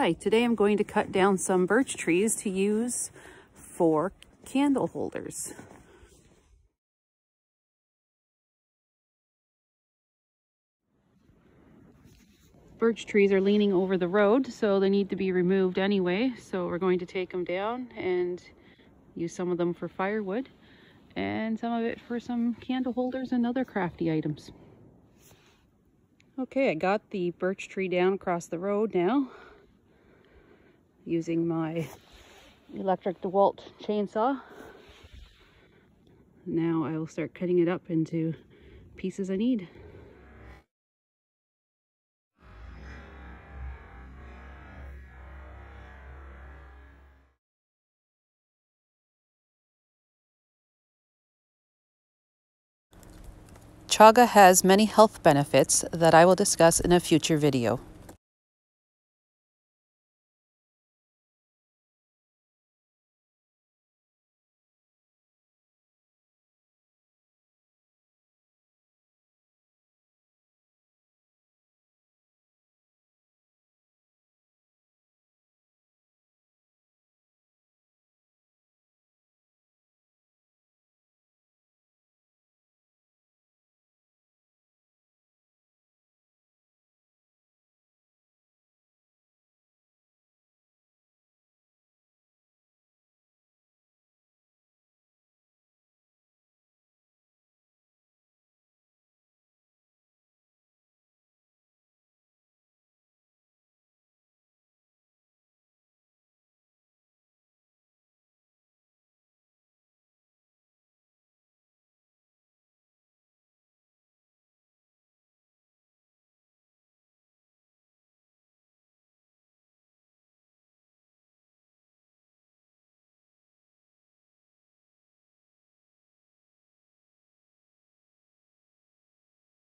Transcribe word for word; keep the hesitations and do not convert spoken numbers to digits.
Hi, today I'm going to cut down some birch trees to use for candle holders. Birch trees are leaning over the road, so they need to be removed anyway. So we're going to take them down and use some of them for firewood and some of it for some candle holders and other crafty items. Okay, I got the birch tree down across the road now, using my electric DeWalt chainsaw. Now I will start cutting it up into pieces I need. Chaga has many health benefits that I will discuss in a future video.